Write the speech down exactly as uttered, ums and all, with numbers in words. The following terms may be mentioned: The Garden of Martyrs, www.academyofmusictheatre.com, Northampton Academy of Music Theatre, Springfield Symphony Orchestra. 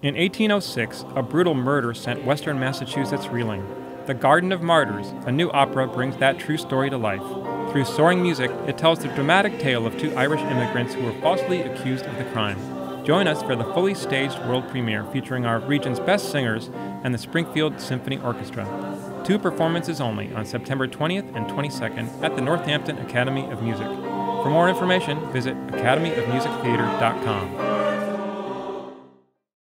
In eighteen oh six, a brutal murder sent Western Massachusetts reeling. The Garden of Martyrs, a new opera, brings that true story to life. Through soaring music, it tells the dramatic tale of two Irish immigrants who were falsely accused of the crime. Join us for the fully staged world premiere featuring our region's best singers and the Springfield Symphony Orchestra. Two performances only on September twentieth and twenty-second at the Northampton Academy of Music. For more information, visit academy of music theatre dot com.